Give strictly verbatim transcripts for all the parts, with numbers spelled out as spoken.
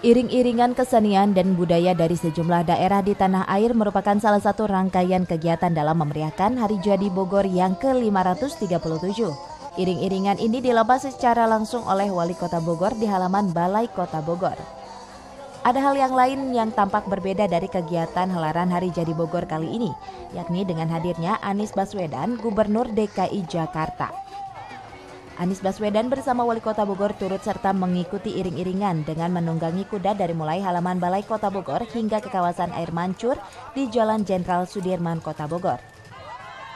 Iring-iringan kesenian dan budaya dari sejumlah daerah di tanah air merupakan salah satu rangkaian kegiatan dalam memeriahkan Hari Jadi Bogor yang ke lima ratus tiga puluh tujuh. Iring-iringan ini dilepas secara langsung oleh Wali Kota Bogor di halaman Balai Kota Bogor. Ada hal yang lain yang tampak berbeda dari kegiatan helaran Hari Jadi Bogor kali ini, yakni dengan hadirnya Anies Baswedan, Gubernur D K I Jakarta. Anies Baswedan bersama Wali Kota Bogor turut serta mengikuti iring-iringan dengan menunggangi kuda dari mulai halaman Balai Kota Bogor hingga ke kawasan air mancur di Jalan Jenderal Sudirman, Kota Bogor.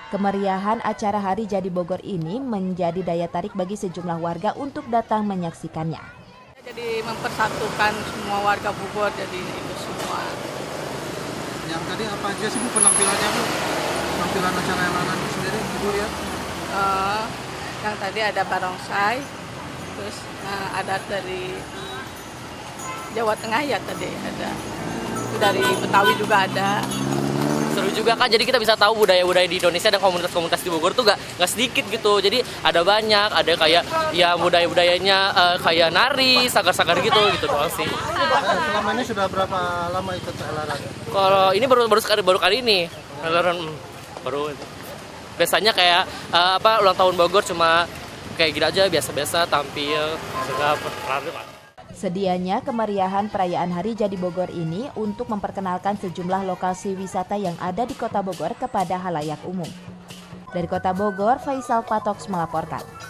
Kemeriahan acara Hari Jadi Bogor ini menjadi daya tarik bagi sejumlah warga untuk datang menyaksikannya. Jadi mempersatukan semua warga Bogor, jadi itu semua. Yang tadi apa aja sih Bu penampilannya Bu? Penampilan acara yang lain sendiri Bu ya? Uh, Yang tadi ada Barongsai, terus nah, ada dari Jawa Tengah ya tadi ada, dari Betawi juga ada. Seru juga Kak, jadi kita bisa tahu budaya-budaya di Indonesia dan komunitas-komunitas di Bogor tuh gak, gak sedikit gitu. Jadi ada banyak, ada kayak ya budaya-budayanya uh, kayak nari, sagar-sagar gitu, gitu doang sih. Selama ini sudah berapa lama ikut helaran? Kalau ini baru baru sekali baru kali ini, helaran baru. Biasanya kayak uh, apa ulang tahun Bogor cuma kayak gini aja biasa-biasa tampil segala perkara. Sedianya kemeriahan perayaan Hari Jadi Bogor ini untuk memperkenalkan sejumlah lokasi wisata yang ada di Kota Bogor kepada halayak umum. Dari Kota Bogor, Faisal Patoks melaporkan.